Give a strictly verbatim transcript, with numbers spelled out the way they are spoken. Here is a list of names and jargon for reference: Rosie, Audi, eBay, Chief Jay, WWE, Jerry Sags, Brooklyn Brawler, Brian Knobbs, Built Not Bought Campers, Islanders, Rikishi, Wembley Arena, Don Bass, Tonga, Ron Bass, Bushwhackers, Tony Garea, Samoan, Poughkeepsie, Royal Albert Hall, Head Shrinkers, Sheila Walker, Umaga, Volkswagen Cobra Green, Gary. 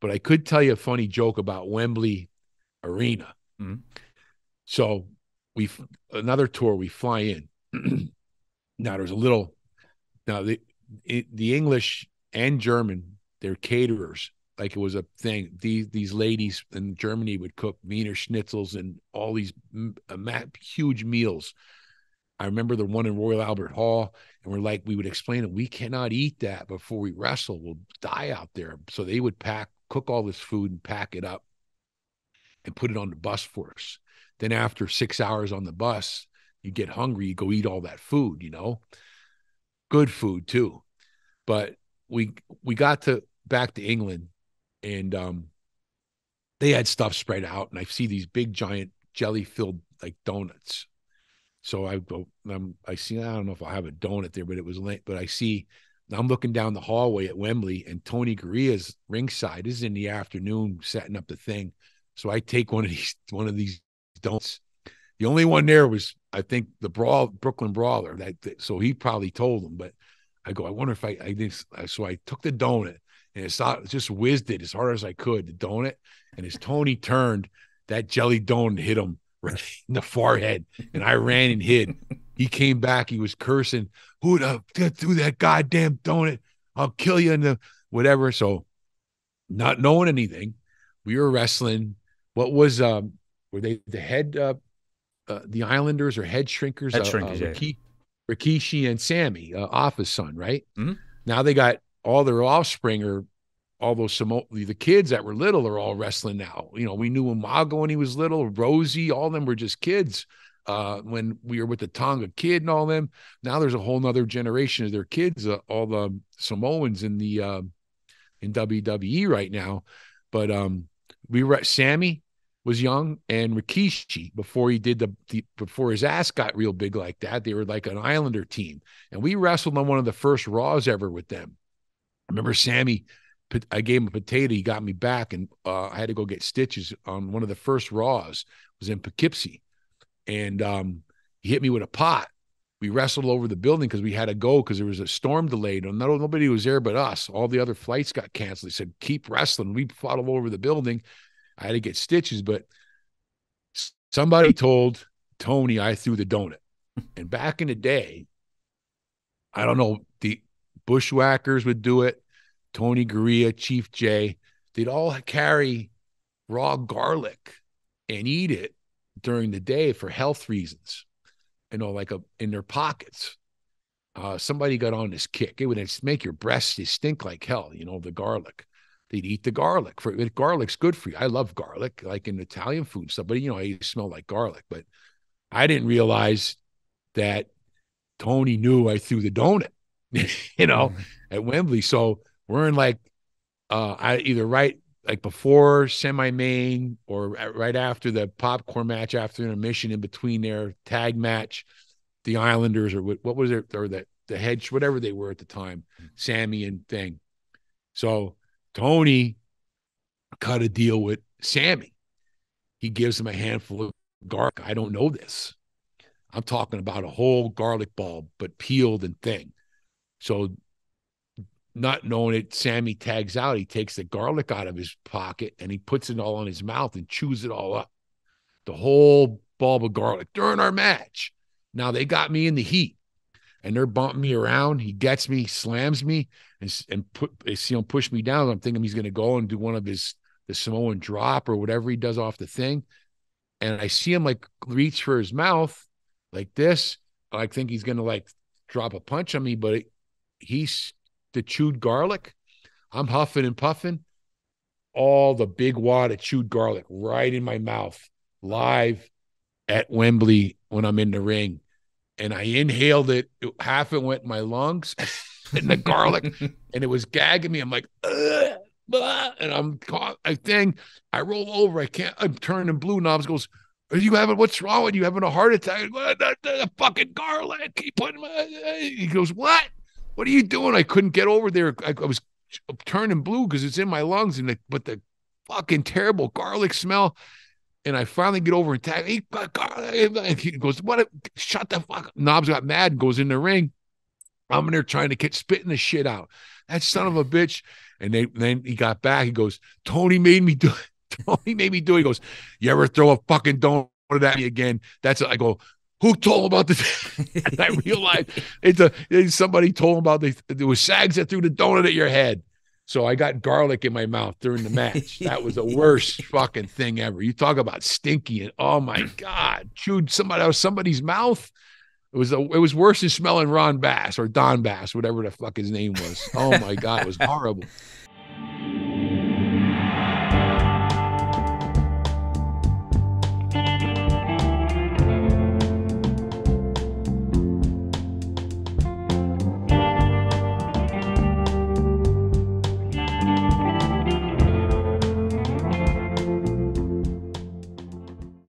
But I could tell you a funny joke about Wembley Arena. Mm-hmm. So we another tour, we fly in. Now there's a little. Now the it, the English and German, they're caterers. Like it was a thing. These these ladies in Germany would cook Wiener schnitzels and all these uh, huge meals. I remember the one in Royal Albert Hall, and we're like, we would explain it. We cannot eat that before we wrestle. We'll die out there. So they would pack, cook all this food and pack it up and put it on the bus for us. Then after six hours on the bus, you get hungry, you go eat all that food, you know, good food too. But we, we got to back to England, and um, they had stuff spread out, and I see these big giant jelly filled like donuts. So I go, I'm, I see, I don't know if I'll have a donut there, but it was late. But I see, I'm looking down the hallway at Wembley, and Tony Garea's ringside. This is in the afternoon, setting up the thing. So I take one of these, one of these donuts. The only one there was, I think, the brawl, Brooklyn Brawler. That, that so he probably told him, but I go, I wonder if I, I didn't. So I took the donut, and it's not, just whizzed it as hard as I could, the donut. And as Tony turned, that jelly donut hit him right in the forehead, and I ran and hid. He came back, he was cursing, who the threw that goddamn donut? I'll kill you in the whatever. So, not knowing anything, we were wrestling. What was um were they the head uh, uh the Islanders or Head Shrinkers? Head Shrinkers, uh, uh, Rikishi, yeah. Rikishi and Sammy, uh, Offa's son, right? Mm-hmm. Now they got all their offspring, or all those Samoan, the kids that were little are all wrestling now. You know, we knew Umaga when he was little, Rosie, all of them were just kids. Uh, when we were with the Tonga kid and all them, now there's a whole nother generation of their kids, uh, all the Samoans in the, uh, in W W E right now. But, um, we were, Sammy was young, and Rikishi, before he did the, the, before his ass got real big like that, they were like an Islander team. And we wrestled on one of the first Raws ever with them. I remember Sammy, I gave him a potato. He got me back, and uh, I had to go get stitches on one of the first Raws. It was in Poughkeepsie, and um, he hit me with a pot. We wrestled over the building because we had to go because there was a storm delayed. And no, nobody was there but us. All the other flights got canceled. They said, keep wrestling. We fought all over the building. I had to get stitches, but somebody told Tony I threw the donut. And back in the day, I don't know, the Bushwhackers would do it. Tony Garea, Chief Jay, they'd all carry raw garlic and eat it during the day for health reasons, you know, like a, in their pockets. Uh, somebody got on this kick. It would make your breasts stink like hell, you know, the garlic. They'd eat the garlic. For garlic's good for you. I love garlic, like in Italian food stuff, but, you know, I smell like garlic. But I didn't realize that Tony knew I threw the donut, you know, mm. at Wembley. So we're in like, uh, I either right like before semi-main or right after the popcorn match, after intermission, in between their tag match, the Islanders or what, what was it, or the the head, whatever they were at the time, Sammy and thing. So Tony cut a deal with Sammy. He gives him a handful of garlic. I don't know this. I'm talking about a whole garlic bulb, but peeled and thing. So, not knowing it, Sammy tags out. He takes the garlic out of his pocket and he puts it all on his mouth and chews it all up. The whole bulb of garlic during our match. Now they got me in the heat and they're bumping me around. He gets me, slams me, and, and put, you know, push me down. I'm thinking he's going to go and do one of his, the Samoan drop or whatever he does off the thing. And I see him like reach for his mouth like this. I think he's going to like drop a punch on me, but it, he's, the chewed garlic. I'm huffing and puffing, all the big wad of chewed garlic right in my mouth, live at Wembley when I'm in the ring. And I inhaled it, it half it went in my lungs and the garlic, and it was gagging me. I'm like, ugh, blah, and I'm caught a thing. I roll over, I can't, I'm turning blue. Knobs goes, are you having, what's wrong with you? Having a heart attack? The fucking garlic, keep putting my, he goes, what? What are you doing? I couldn't get over there. I, I was turning blue because it's in my lungs, and the, but the fucking terrible garlic smell. And I finally get over and tag. Hey, and he goes, "What? Shut the fuck up!" Knobs got mad and goes in the ring. I'm in there trying to catch, spitting the shit out. That son of a bitch. And they, then he got back. He goes, Tony made me do it. Tony made me do it. He goes, you ever throw a fucking donut at me again? That's it. I go, who told about the? And I realized it's a, it's somebody told about the, it was Sags that threw the donut at your head. So I got garlic in my mouth during the match. That was the worst fucking thing ever. You talk about stinky and oh my God, chewed somebody out of somebody's mouth. It was a, it was worse than smelling Ron Bass or Don Bass, whatever the fuck his name was. Oh my God, it was horrible.